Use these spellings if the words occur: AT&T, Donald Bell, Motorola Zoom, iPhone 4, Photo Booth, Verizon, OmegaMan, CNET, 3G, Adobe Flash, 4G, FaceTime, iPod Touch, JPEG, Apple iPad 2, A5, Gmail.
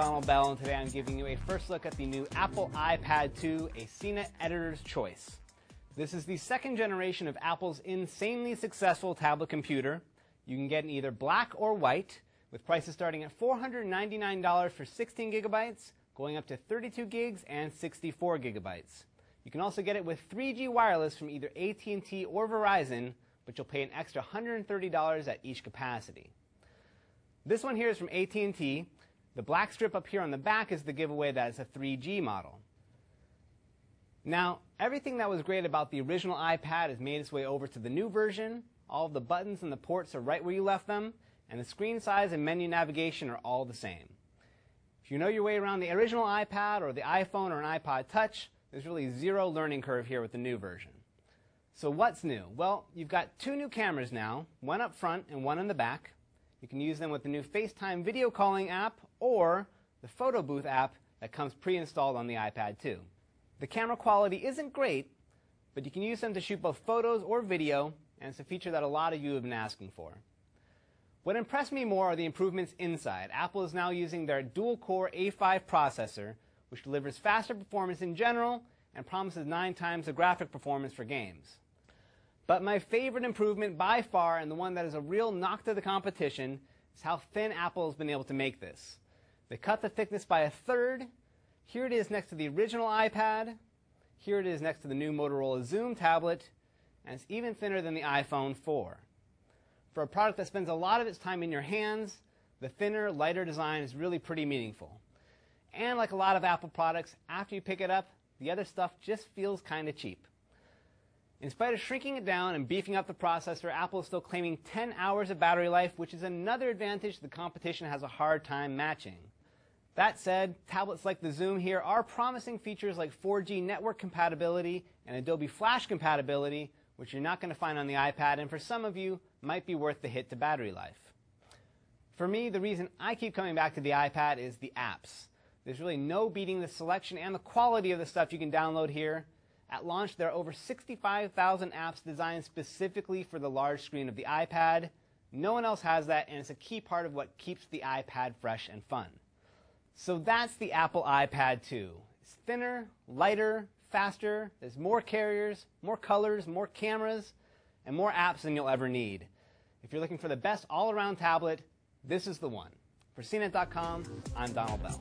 Donald Bell, and today I'm giving you a first look at the new Apple iPad 2, a CNET editor's choice. This is the second generation of Apple's insanely successful tablet computer. You can get in either black or white, with prices starting at $499 for 16 gigabytes, going up to 32 gigs and 64 gigabytes. You can also get it with 3G wireless from either AT&T or Verizon, but you'll pay an extra $130 at each capacity. This one here is from AT&T. The black strip up here on the back is the giveaway that it's a 3G model. Now, everything that was great about the original iPad has made its way over to the new version. All of the buttons and the ports are right where you left them, and the screen size and menu navigation are all the same. If you know your way around the original iPad or the iPhone or an iPod Touch, there's really zero learning curve here with the new version. So what's new? Well, you've got two new cameras now, one up front and one in the back. You can use them with the new FaceTime video calling app or the Photo Booth app that comes pre-installed on the iPad 2. The camera quality isn't great, but you can use them to shoot both photos or video, and it's a feature that a lot of you have been asking for. What impressed me more are the improvements inside. Apple is now using their dual-core A5 processor, which delivers faster performance in general and promises 9 times the graphic performance for games. But my favorite improvement by far, and the one that is a real knock to the competition, is how thin Apple has been able to make this. They cut the thickness by 1/3. Here it is next to the original iPad. Here it is next to the new Motorola Zoom tablet. And it's even thinner than the iPhone 4. For a product that spends a lot of its time in your hands, the thinner, lighter design is really pretty meaningful. And like a lot of Apple products, after you pick it up, the other stuff just feels kind of cheap. In spite of shrinking it down and beefing up the processor, Apple is still claiming 10 hours of battery life, which is another advantage the competition has a hard time matching. That said, tablets like the Zoom here are promising features like 4G network compatibility and Adobe Flash compatibility, which you're not going to find on the iPad, and for some of you, might be worth the hit to battery life. For me, the reason I keep coming back to the iPad is the apps. There's really no beating the selection and the quality of the stuff you can download here. At launch, there are over 65,000 apps designed specifically for the large screen of the iPad. No one else has that, and it's a key part of what keeps the iPad fresh and fun. So that's the Apple iPad 2. It's thinner, lighter, faster, there's more carriers, more colors, more cameras, and more apps than you'll ever need. If you're looking for the best all-around tablet, this is the one. For CNET.com, I'm Donald Bell.